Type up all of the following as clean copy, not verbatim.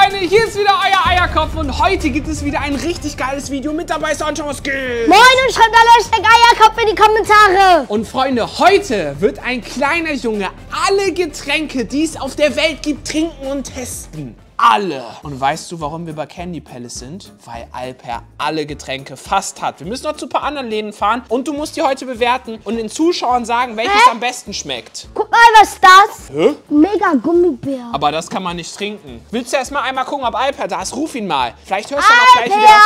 Freunde, hier ist wieder euer Eierkopf und heute gibt es wieder ein richtig geiles Video mit dabei. Ist anschauen, was geht. Moin und schreibt alle Eierkopf in die Kommentare. Und Freunde, heute wird ein kleiner Junge alle Getränke, die es auf der Welt gibt, trinken und testen. Alle. Und weißt du, warum wir bei Candy Palace sind? Weil Alper alle Getränke fast hat. Wir müssen noch zu ein paar anderen Läden fahren und du musst die heute bewerten und den Zuschauern sagen, welches am besten schmeckt. Guck mal, was ist das? Hä? Mega Gummibär. Aber das kann man nicht trinken. Willst du erst mal einmal gucken, ob Alper da ist? Ruf ihn mal. Vielleicht hörst du noch gleich wieder.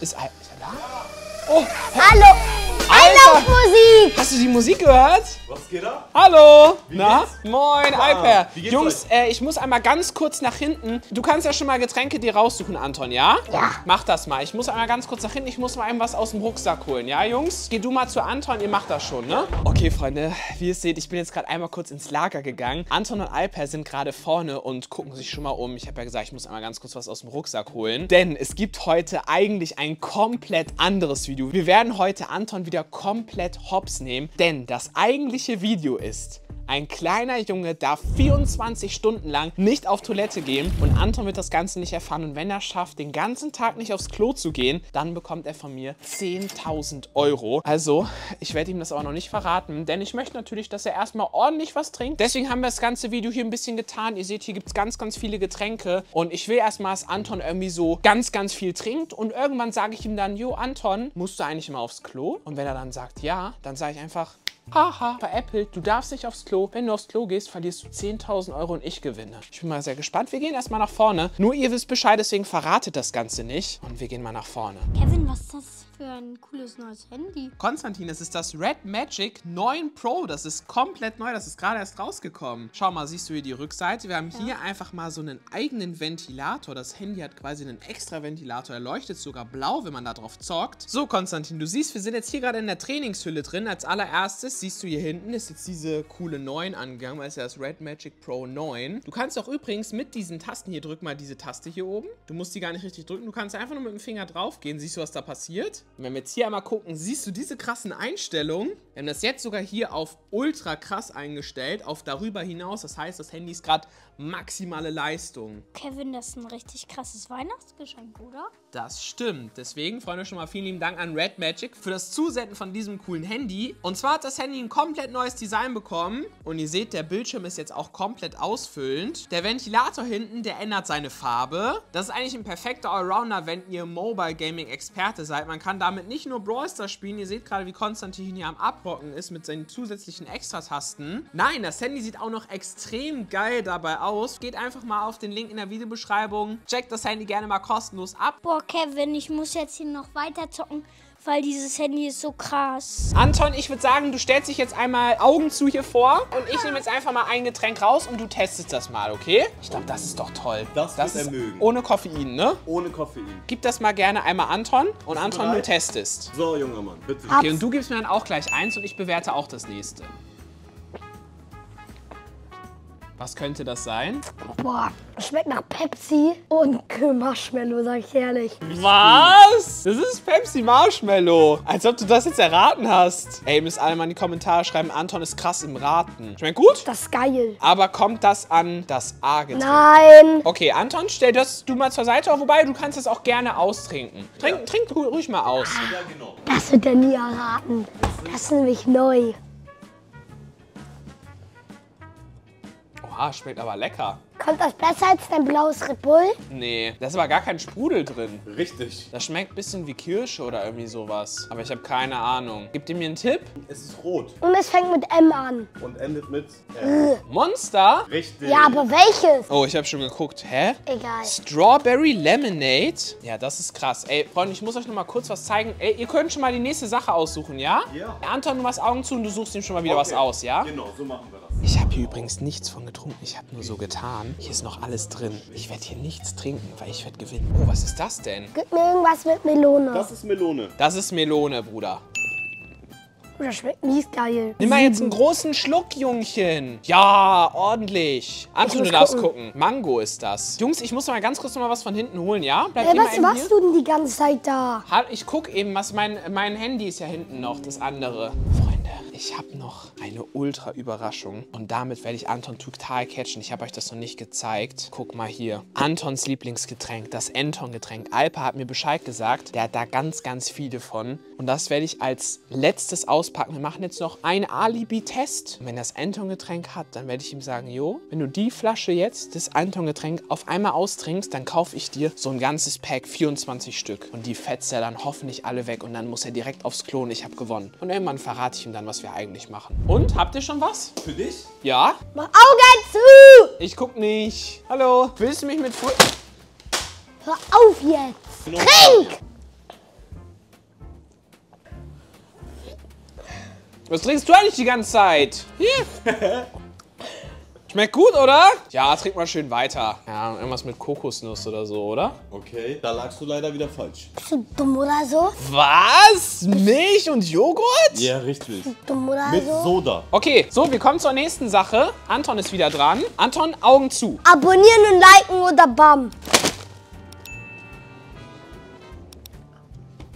Ist Alper da? Oh. Hallo. Musik. Hast du die Musik gehört? Was geht da? Hallo! Wie geht's? Moin, Alper! Jungs, ich muss einmal ganz kurz nach hinten. Du kannst ja schon mal Getränke dir raussuchen, Anton, ja? Ja. Mach das mal. Ich muss einmal ganz kurz nach hinten. Ich muss mal einem was aus dem Rucksack holen, ja, Jungs? Geh du mal zu Anton, ihr macht das schon, ne? Okay, Freunde, wie ihr seht, ich bin jetzt gerade einmal kurz ins Lager gegangen. Anton und Alper sind gerade vorne und gucken sich schon mal um. Ich habe ja gesagt, ich muss einmal ganz kurz was aus dem Rucksack holen. Denn es gibt heute eigentlich ein komplett anderes Video. Wir werden heute Anton wieder komplett hops nehmen, denn das eigentliche Video ist: Ein kleiner Junge darf 24 Stunden lang nicht auf Toilette gehen und Anton wird das Ganze nicht erfahren. Und wenn er es schafft, den ganzen Tag nicht aufs Klo zu gehen, dann bekommt er von mir 10.000 Euro. Also, ich werde ihm das aber noch nicht verraten, denn ich möchte natürlich, dass er erstmal ordentlich was trinkt. Deswegen haben wir das ganze Video hier ein bisschen getan. Ihr seht, hier gibt es ganz, ganz viele Getränke und ich will erstmal, dass Anton irgendwie so ganz, ganz viel trinkt und irgendwann sage ich ihm dann, jo Anton, musst du eigentlich mal aufs Klo? Und wenn er dann sagt, ja, dann sage ich einfach, haha, veräppelt, du darfst nicht aufs Klo. Wenn du aufs Klo gehst, verlierst du 10.000 Euro und ich gewinne. Ich bin mal sehr gespannt. Wir gehen erstmal nach vorne. Nur ihr wisst Bescheid, deswegen verratet das Ganze nicht. Und wir gehen mal nach vorne. Kevin, was ist das für ein cooles neues Handy? Konstantin, das ist das Red Magic 9 Pro. Das ist komplett neu. Das ist gerade erst rausgekommen. Schau mal, siehst du hier die Rückseite? Wir haben hier einfach mal so einen eigenen Ventilator. Das Handy hat quasi einen extra Ventilator. Er leuchtet sogar blau, wenn man da drauf zockt. So, Konstantin, du siehst, wir sind jetzt hier gerade in der Trainingshülle drin. Als allererstes siehst du hier hinten, ist jetzt diese coole 9 angegangen, weil es ja das Red Magic Pro 9. Du kannst auch übrigens mit diesen Tasten hier, drück mal diese Taste hier oben. Du musst die gar nicht richtig drücken, du kannst einfach nur mit dem Finger drauf gehen. Siehst du, was da passiert? Und wenn wir jetzt hier einmal gucken, siehst du diese krassen Einstellungen? Wir haben das jetzt sogar hier auf ultra krass eingestellt, auf darüber hinaus. Das heißt, das Handy ist gerade maximale Leistung. Kevin, das ist ein richtig krasses Weihnachtsgeschenk, oder? Das stimmt. Deswegen, Freunde, schon mal vielen lieben Dank an Red Magic für das Zusenden von diesem coolen Handy. Und zwar hat das Handy ein komplett neues Design bekommen. Und ihr seht, der Bildschirm ist jetzt auch komplett ausfüllend. Der Ventilator hinten, der ändert seine Farbe. Das ist eigentlich ein perfekter Allrounder, wenn ihr Mobile Gaming Experte seid. Man kann damit nicht nur Brawl Stars spielen. Ihr seht gerade, wie Konstantin hier am Abrocken ist mit seinen zusätzlichen Extra-Tasten. Nein, das Handy sieht auch noch extrem geil dabei aus. Geht einfach mal auf den Link in der Videobeschreibung. Checkt das Handy gerne mal kostenlos ab. Boah, Kevin, ich muss jetzt hier noch weiter zocken, weil dieses Handy ist so krass. Anton, ich würde sagen, du stellst dich jetzt einmal Augen zu hier vor und ich nehme jetzt einfach mal ein Getränk raus und du testest das mal, okay? Ich glaube, das ist doch toll. Das wird er mögen. Ohne Koffein, ne? Ohne Koffein. Gib das mal gerne einmal Anton und Anton, du testest. So, junger Mann, bitte. Okay, und du gibst mir dann auch gleich eins und ich bewerte auch das nächste. Was könnte das sein? Boah, schmeckt nach Pepsi und Marshmallow, sag ich ehrlich. Was? Das ist Pepsi Marshmallow. Als ob du das jetzt erraten hast. Ey, ihr müsst alle mal in die Kommentare schreiben, Anton ist krass im Raten. Schmeckt gut? Das ist geil. Aber kommt das an das A-Getränk? Nein. Okay, Anton, stell das du mal zur Seite, wobei du kannst das auch gerne austrinken. Trink ruhig mal aus. Ja, genau. Das wird er nie erraten. Das ist nämlich neu. Ah, schmeckt aber lecker. Kommt das besser als dein blaues Red Bull? Nee, da ist aber gar kein Sprudel drin. Richtig. Das schmeckt ein bisschen wie Kirsche oder irgendwie sowas. Aber ich habe keine Ahnung. Gebt ihr mir einen Tipp? Es ist rot. Und es fängt mit M an. Und endet mit M. Monster? Richtig. Ja, aber welches? Oh, ich habe schon geguckt. Hä? Egal. Strawberry Lemonade? Ja, das ist krass. Ey, Freunde, ich muss euch noch mal kurz was zeigen. Ey, ihr könnt schon mal die nächste Sache aussuchen, ja? Ja. Anton, du machst Augen zu und du suchst ihm schon mal wieder was aus, ja? Genau, so machen wir das. Ich habe hier übrigens nichts von getrunken. Ich habe nur so getan. Hier ist noch alles drin. Ich werde hier nichts trinken, weil ich werde gewinnen. Oh, was ist das denn? Gib mir irgendwas mit Melone. Das ist Melone. Das ist Melone, Bruder. Das schmeckt nicht geil. Nimm mal jetzt einen großen Schluck, Jungchen. Ja, ordentlich. Anton, du darfst gucken. Mango ist das. Jungs, ich muss mal ganz kurz noch mal was von hinten holen, ja? Was machst du denn die ganze Zeit da? Ich guck eben, was mein Handy ist ja hinten noch, das andere. Freunde, Ich habe noch eine Ultra-Überraschung und damit werde ich Anton total catchen. Ich habe euch das noch nicht gezeigt. Guck mal hier. Antons Lieblingsgetränk, das Anton-Getränk. Alpa hat mir Bescheid gesagt, der hat da ganz viele von. Und das werde ich als letztes auspacken. Wir machen jetzt noch einen Alibi-Test. Wenn das Anton-Getränk hat, dann werde ich ihm sagen, jo, wenn du die Flasche jetzt, das Anton-Getränk, auf einmal austrinkst, dann kaufe ich dir so ein ganzes Pack, 24 Stück. Und die fetzt er dann hoffentlich alle weg und dann muss er direkt aufs Klo und ich habe gewonnen. Und irgendwann verrate ich ihm dann, was wir eigentlich machen. Und, habt ihr schon was? Für dich? Ja. Mach Augen zu! Ich guck nicht. Hallo? Willst du mich mit... Hör auf jetzt! Genau. Trink! Was trinkst du eigentlich die ganze Zeit? Hier. Schmeckt gut, oder? Ja, trink mal schön weiter. Ja, irgendwas mit Kokosnuss oder so, oder? Okay, da lagst du leider wieder falsch. Bist du dumm oder so? Was? Milch und Joghurt? Ja, richtig. Bist du dumm oder so? Mit Soda. Okay, so, wir kommen zur nächsten Sache. Anton ist wieder dran. Anton, Augen zu. Abonnieren und liken oder bam.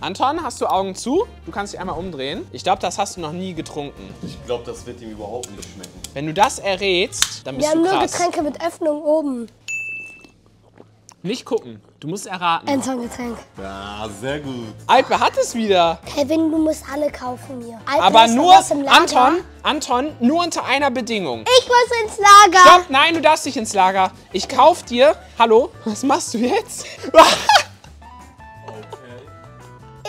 Anton, hast du Augen zu? Du kannst dich einmal umdrehen. Ich glaube, das hast du noch nie getrunken. Ich glaube, das wird ihm überhaupt nicht schmecken. Wenn du das errätst, dann bist du krass. Wir haben nur Getränke mit Öffnung oben. Nicht gucken. Du musst erraten. Anton-Getränk. Ja, sehr gut. Alper hat es wieder. Kevin, du musst alle kaufen hier. Alper, aber nur, Anton, nur unter einer Bedingung. Ich muss ins Lager. Stopp, nein, du darfst nicht ins Lager. Ich kauf dir... Hallo? Was machst du jetzt?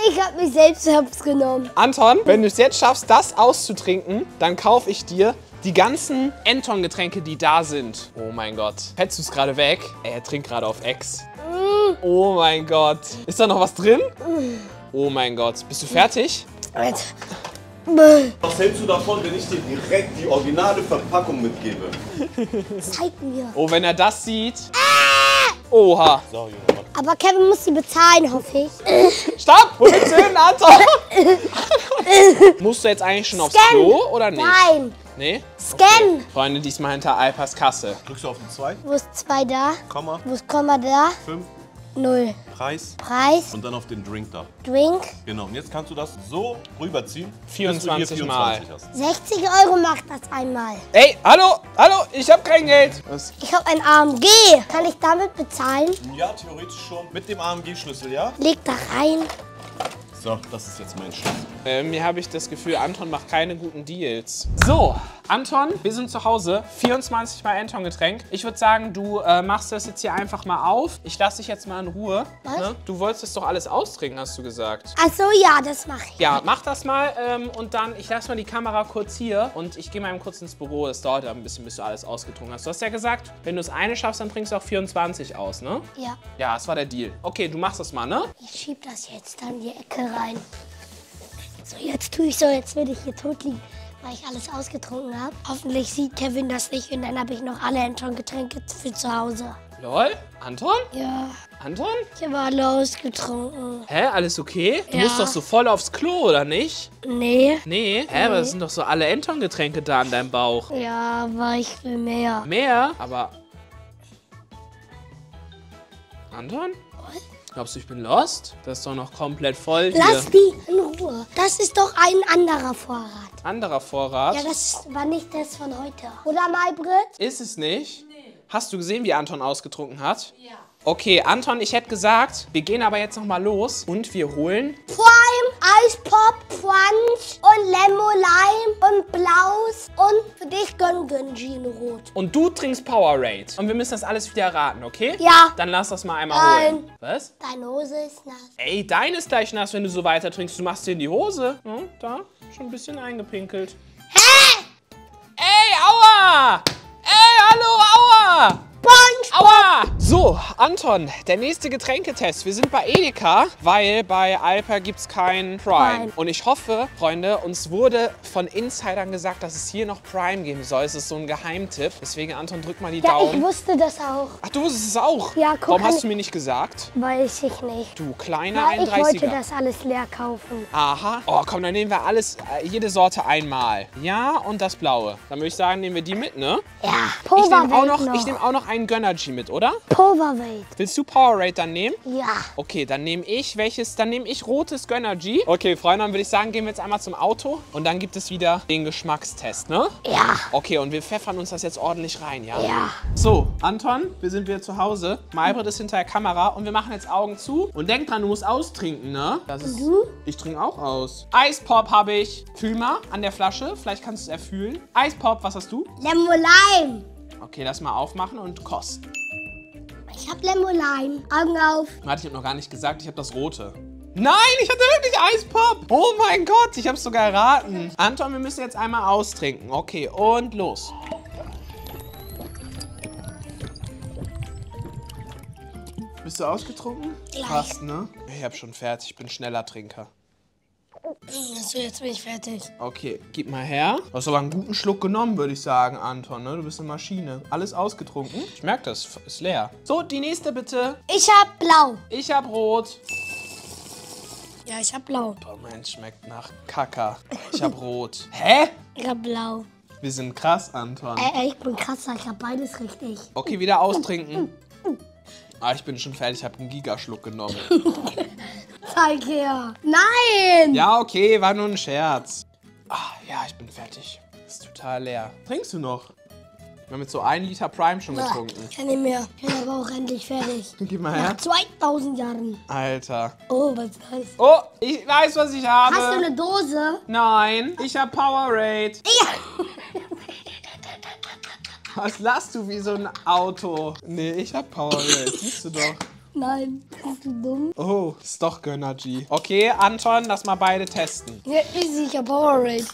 Ich habe mich selbst hops genommen. Anton, wenn du es jetzt schaffst, das auszutrinken, dann kaufe ich dir die ganzen Anton-Getränke, die da sind. Oh mein Gott. Fällst du es gerade weg? Er trinkt gerade auf Ex. Oh mein Gott. Ist da noch was drin? Oh mein Gott. Bist du fertig? Was hältst du davon, wenn ich dir direkt die originale Verpackung mitgebe? Zeig mir. Oh, wenn er das sieht. Oha. Sorry. Aber Kevin muss sie bezahlen, hoffe ich. Stopp! Wo willst du hin, Anton? Musst du jetzt eigentlich schon aufs Klo oder nicht? Nein. Nee? Scan. Okay. Freunde, diesmal hinter Alpers Kasse. Drückst du auf den 2? Wo ist 2 da? Komma. Wo ist Komma da? 5. 0. Preis. Preis. Und dann auf den Drink da. Drink. Genau. Und jetzt kannst du das so rüberziehen. 24 Mal. 60 Euro macht das einmal. Ey, hallo, hallo, ich hab kein Geld. Was? Ich hab ein AMG. Kann ich damit bezahlen? Ja, theoretisch schon. Mit dem AMG-Schlüssel, ja? Leg da rein. So, das ist jetzt mein Schlüssel. Mir habe ich das Gefühl, Anton macht keine guten Deals. So, Anton, wir sind zu Hause. 24 Mal Anton-Getränk. Ich würde sagen, du machst das jetzt hier einfach mal auf. Ich lasse dich jetzt mal in Ruhe. Was? Ne? Du wolltest es doch alles austrinken, hast du gesagt. Ach so, ja, das mache ich. Ja, mach das mal und dann, ich lasse mal die Kamera kurz hier und ich gehe mal kurz ins Büro. Das dauert ja ein bisschen, bis du alles ausgetrunken hast. Du hast ja gesagt, wenn du es eine schaffst, dann trinkst du auch 24 aus, ne? Ja. Ja, das war der Deal. Okay, du machst das mal, ne? Ich schieb das jetzt dann in die Ecke rein. So, jetzt tue ich so, jetzt würde ich hier tot liegen, weil ich alles ausgetrunken habe. Hoffentlich sieht Kevin das nicht und dann habe ich noch alle Anton-Getränke für zu Hause. Lol? Anton? Ja. Anton? Ich habe alle ausgetrunken. Hä, alles okay? Du musst doch so voll aufs Klo, oder nicht? Nee. Nee? Hä, aber es sind doch so alle Anton-Getränke da in deinem Bauch. Ja, aber ich will mehr. Mehr? Aber... Anton? Was? Glaubst du, ich bin lost? Das ist doch noch komplett voll hier. Lass die in Ruhe. Das ist doch ein anderer Vorrat. Anderer Vorrat? Ja, das war nicht das von heute. Oder, Maybrit? Ist es nicht? Nee. Hast du gesehen, wie Anton ausgetrunken hat? Ja. Okay, Anton, ich hätte gesagt, wir gehen aber jetzt nochmal los und wir holen... Prime, Ice Pop, Punch und Lemon Lime und Blaus und für dich Gönnergy in Rot. Und du trinkst Powerade. Und wir müssen das alles wieder raten, okay? Ja. Dann lass das mal einmal holen. Was? Deine Hose ist nass. Ey, deine ist gleich nass, wenn du so weiter trinkst. Du machst dir in die Hose. Hm, da, schon ein bisschen eingepinkelt. Hä? Ey, aua! Ey, hallo, aua! Aua! So, Anton, der nächste Getränketest. Wir sind bei Edeka, weil bei Alper gibt es kein Prime. Und ich hoffe, Freunde, uns wurde von Insidern gesagt, dass es hier noch Prime geben soll. Es ist so ein Geheimtipp. Deswegen, Anton, drück mal die Daumen. Ja, ich wusste das auch. Ach, du wusstest es auch? Ja, guck. Warum hast du mir nicht gesagt? Weiß ich nicht. Du, kleiner 31er. Ich wollte das alles leer kaufen. Aha. Oh, komm, dann nehmen wir alles, jede Sorte einmal. Ja, und das Blaue. Dann würde ich sagen, nehmen wir die mit, ne? Ja. Ich nehme auch noch einen Gönnergy mit, oder? Powerade. Willst du Powerade dann nehmen? Ja. Okay, dann nehme ich welches? Dann nehme ich rotes Gönnergy. Okay, Freunde, dann würde ich sagen, gehen wir jetzt einmal zum Auto und dann gibt es wieder den Geschmackstest, ne? Ja. Okay, und wir pfeffern uns das jetzt ordentlich rein, ja? Ja. So, Anton, wir sind wieder zu Hause. Maybrit ist hinter der Kamera und wir machen jetzt Augen zu. Und denk dran, du musst austrinken, ne? Das ist, ich trinke auch aus. Ice Pop habe ich. Fühl mal an der Flasche, vielleicht kannst du es erfühlen. Ice Pop, was hast du? Lemon Lime. Okay, lass mal aufmachen und kosten. Ich hab Lemon Lime. Augen auf. Warte, ich hab noch gar nicht gesagt, ich hab das Rote. Nein, ich hatte wirklich Ice Pop. Oh mein Gott, ich hab's sogar erraten. Anton, wir müssen jetzt einmal austrinken. Okay, und los. Bist du ausgetrunken? Ja. Fast, ne? Ich hab schon fertig, ich bin schneller Trinker. So, jetzt bin ich fertig. Okay, gib mal her. Du hast aber einen guten Schluck genommen, würde ich sagen, Anton, ne? Du bist eine Maschine. Alles ausgetrunken. Ich merke das, ist leer. So, die nächste bitte. Ich hab blau. Ich hab rot. Ja, ich hab blau. Oh Mensch, schmeckt nach Kaka. Ich hab rot. Hä? Ich hab blau. Wir sind krass, Anton. Ich bin krasser, ich hab beides richtig. Okay, wieder austrinken. Ah, ich bin schon fertig, ich hab einen Gigaschluck genommen. Zeig her. Nein! Ja, okay, war nur ein Scherz. Ah, ja, ich bin fertig. Ist total leer. Trinkst du noch? Wir haben jetzt so 1 Liter Prime schon getrunken. Ich kann nicht mehr. Ich bin aber auch endlich fertig. Gib mal her. Nach 2000 Jahren. Alter. Oh, was weiß ich? Oh, ich weiß, was ich habe. Hast du eine Dose? Nein, ich habe Powerade. Ja. Was lachst du wie so ein Auto? Nee, ich habe Powerade. Siehst du doch. Nein, bist du dumm? Oh, ist doch Gönnergy. Okay, Anton, lass mal beide testen. Ja, easy, ich hab Powerade.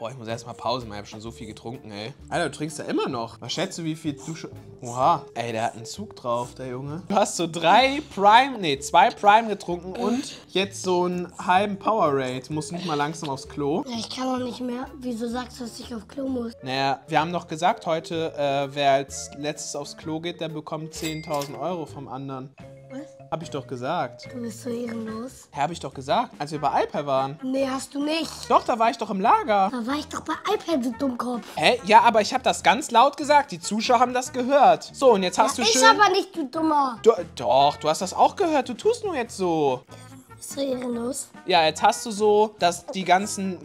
Boah, ich muss erstmal Pause machen, ich hab schon so viel getrunken, ey. Alter, du trinkst ja immer noch. Was schätzt du, wie viel du schon... Oha, ey, der hat einen Zug drauf, der Junge. Du hast so 2 Prime getrunken und jetzt so einen halben Powerade. Du musst nicht mal langsam aufs Klo. Ja, ich kann auch nicht mehr. Wieso sagst du, dass ich aufs Klo muss? Naja, wir haben doch gesagt heute, wer als letztes aufs Klo geht, der bekommt 10.000 € vom anderen. Was? Hab ich doch gesagt. Du bist so ehrenlos. Hä, hab ich doch gesagt, als wir bei iPad waren. Nee, hast du nicht. Doch, da war ich doch im Lager. Da war ich doch bei iPad, du Dummkopf. Hä? Ja, aber ich hab das ganz laut gesagt. Die Zuschauer haben das gehört. So, und jetzt hast du schön... Ich aber nicht, du Dummer. Doch, du hast das auch gehört. Du tust nur jetzt so. Du bist so ehrenlos. Ja, jetzt hast du so, dass die ganzen...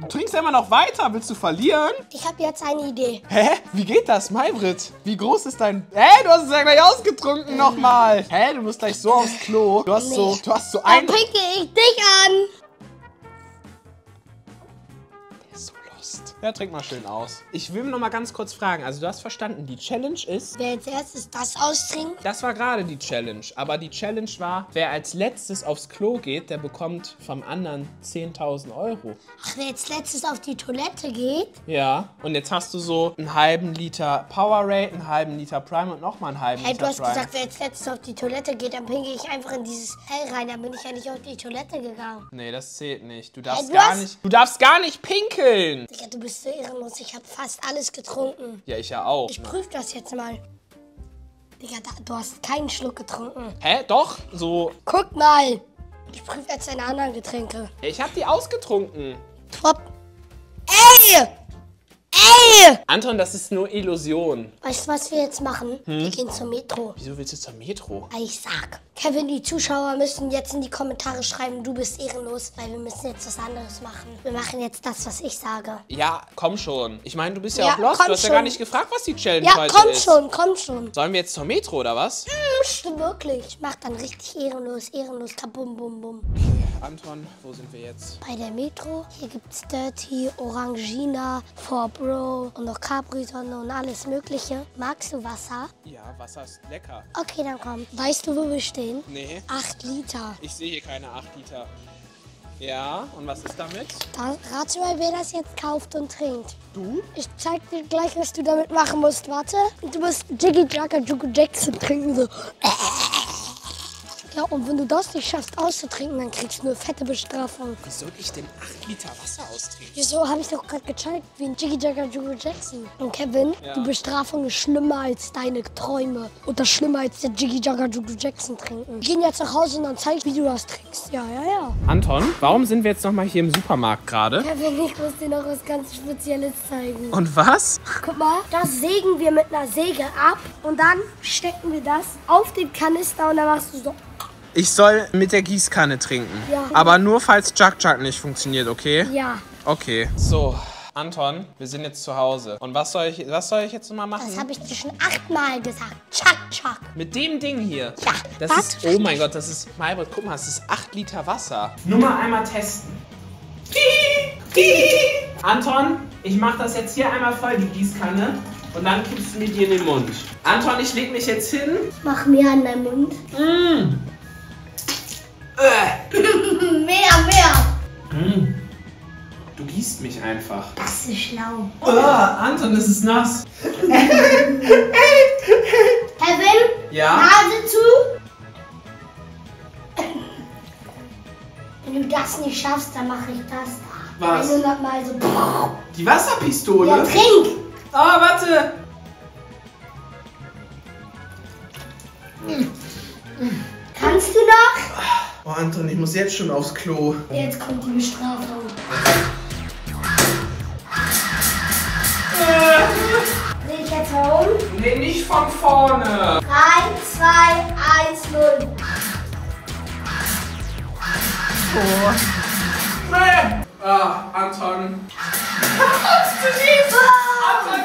Du trinkst ja immer noch weiter. Willst du verlieren? Ich habe jetzt eine Idee. Hä? Wie geht das, Maybrit? Wie groß ist dein... Hä? Du hast es ja gleich ausgetrunken nochmal. Hä? Du musst gleich so aufs Klo. Du hast so... Du hast so ein... Dann pinke ich dich an. Der ist so lost. Ja, trink mal schön aus. Ich will noch mal ganz kurz fragen. Also, du hast verstanden, die Challenge ist... Wer als erstes das austrinkt? Das war gerade die Challenge. Aber die Challenge war, wer als letztes aufs Klo geht, der bekommt vom anderen 10.000 €. Ach, wer als letztes auf die Toilette geht? Ja. Und jetzt hast du so einen halben Liter Powerade, einen halben Liter Prime und nochmal einen halben Liter Prime. Du hast gesagt, wer als letztes auf die Toilette geht, dann pinke ich einfach in dieses Hell rein. Dann bin ich ja nicht auf die Toilette gegangen. Nee, das zählt nicht. Du darfst Du darfst gar nicht pinkeln. Ja, du bist so ehrenlos. Ich habe fast alles getrunken. Ja, ich ja auch. Ich prüfe das jetzt mal. Digga, du hast keinen Schluck getrunken. Hä? Doch? So. Guck mal. Ich prüfe jetzt deine anderen Getränke. Ich habe die ausgetrunken. Top. Ey! Ey! Anton, das ist nur Illusion. Weißt du, was wir jetzt machen? Wir gehen zur Metro. Wieso willst du zur Metro? Ich sag. Kevin, die Zuschauer müssen jetzt in die Kommentare schreiben, du bist ehrenlos, weil wir müssen jetzt was anderes machen. Wir machen jetzt das, was ich sage. Ja, komm schon. Ich meine, du bist ja auch lost. Du hast ja gar nicht gefragt, was die Challenge heute ist. Ja, komm schon, komm schon. Sollen wir jetzt zur Metro, oder was? Stimmt wirklich. Ich mach dann richtig ehrenlos, ehrenlos, kabum, bum, bum. Anton, wo sind wir jetzt? Bei der Metro. Hier gibt's Dirty, Orangina, 4 Pro und noch Capri-Sonne und alles Mögliche. Magst du Wasser? Ja, Wasser ist lecker. Okay, dann komm. Weißt du, wo wir stehen? Nee. 8 Liter. Ich sehe hier keine 8 Liter. Ja, und was ist damit? Dann rate mal, wer das jetzt kauft und trinkt. Du? Ich zeig dir gleich, was du damit machen musst. Warte. Du musst Jiggy Jagger Jugo Jackson trinken. So. Ja, und wenn du das nicht schaffst auszutrinken, dann kriegst du eine fette Bestrafung. Wie soll ich denn 8 Liter Wasser austrinken? Wieso, habe ich doch gerade gezeigt, wie ein Jiggy Jagger Jugo Jackson. Und Kevin, ja, die Bestrafung ist schlimmer als deine Träume. Oder schlimmer als der Jiggy Jagger Jugo Jackson trinken. Wir gehen jetzt nach Hause und dann zeige ich, wie du das trinkst. Ja, ja, ja. Anton, warum sind wir jetzt nochmal hier im Supermarkt gerade? Kevin, ich muss dir noch was ganz Spezielles zeigen. Und was? Guck mal, das sägen wir mit einer Säge ab und dann stecken wir das auf den Kanister und dann machst du so. Ich soll mit der Gießkanne trinken. Ja. Aber nur, falls Jack nicht funktioniert, okay? Ja. Okay. So, Anton, wir sind jetzt zu Hause. Und was soll ich jetzt nochmal machen? Das habe ich dir schon 8-mal gesagt. Jack. Mit dem Ding hier? Ja. Das ist, oh mein Gott, das ist, Maybrit, guck mal, das ist 8 Liter Wasser. Nur mal einmal testen. Anton, ich mache das jetzt hier einmal voll, die Gießkanne. Und dann kippst du mir die in den Mund. Anton, ich leg mich jetzt hin. Mach mir an deinen Mund. Mm. Mehr. Mm. Du gießt mich einfach. Das ist schlau. Oh, Anton, das ist nass. Kevin? Ja? Nase zu. Wenn du das nicht schaffst, dann mache ich das. Was? 100-mal so. Die Wasserpistole? Ja, trink. Oh, warte. Kannst du noch? Oh, Anton, ich muss jetzt schon aufs Klo. Jetzt kommt die Bestrafung. Dreh ich jetzt mal um? Nee, nicht von vorne. 3, 2, 1, 0. Oh. Nee. Ah, Anton. Anton,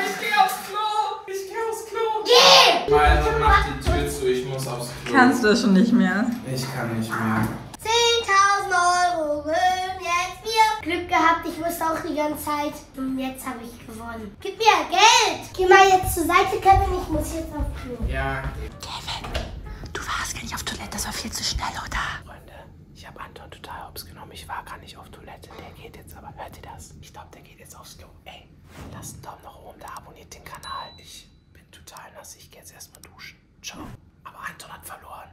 ich geh aufs Klo. Ich geh aufs Klo. Geh! Also, mach die Tür zu, ich muss aufs Klo. Kannst du schon nicht mehr? Ich kann nicht mehr. 10.000 € gehören jetzt mir. Glück gehabt, ich wusste auch die ganze Zeit. Und jetzt habe ich gewonnen. Gib mir Geld. Geh mal jetzt zur Seite, Kevin, ich muss jetzt aufs Klo. Ja. Kevin, du warst gar nicht auf Toilette, das war viel zu schnell, oder? Ich habe Anton total hops genommen. Ich war gar nicht auf Toilette. Der geht jetzt aber. Hört ihr das? Ich glaube, der geht jetzt aufs Klo. Ey, lasst einen Daumen nach oben da. Abonniert den Kanal. Ich bin total nass. Ich gehe jetzt erstmal duschen. Ciao. Aber Anton hat verloren.